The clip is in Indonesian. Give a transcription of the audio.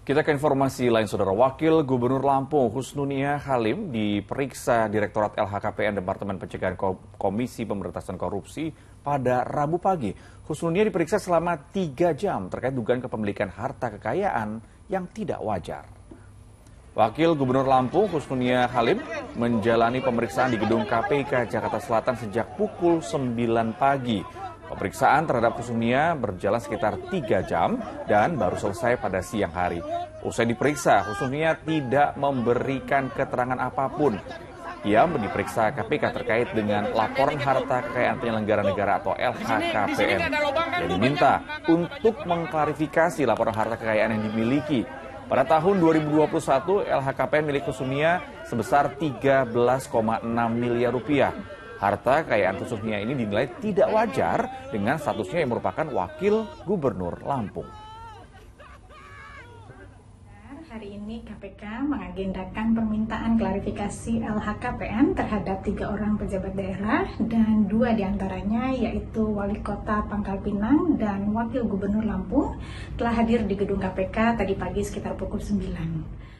Kita ke informasi lain, Saudara. Wakil Gubernur Lampung, Chusnunia Chalim, diperiksa Direktorat LHKPN Departemen Pencegahan Komisi Pemberantasan Korupsi pada Rabu pagi. Chusnunia diperiksa selama 3 jam terkait dugaan kepemilikan harta kekayaan yang tidak wajar. Wakil Gubernur Lampung, Chusnunia Chalim, menjalani pemeriksaan di gedung KPK Jakarta Selatan sejak pukul 9 pagi. Pemeriksaan terhadap Chusnunia berjalan sekitar 3 jam dan baru selesai pada siang hari. Usai diperiksa, Chusnunia tidak memberikan keterangan apapun. Ia diperiksa KPK terkait dengan laporan harta kekayaan penyelenggara negara atau LHKPN. Ia diminta untuk mengklarifikasi laporan harta kekayaan yang dimiliki. Pada tahun 2021, LHKPN milik Chusnunia sebesar 13,6 miliar rupiah. Harta kekayaan Chusnunia ini dinilai tidak wajar dengan statusnya yang merupakan wakil gubernur Lampung. Hari ini KPK mengagendakan permintaan klarifikasi LHKPN terhadap 3 orang pejabat daerah dan 2 diantaranya yaitu Wali Kota Pangkal Pinang dan Wakil Gubernur Lampung telah hadir di gedung KPK tadi pagi sekitar pukul 9.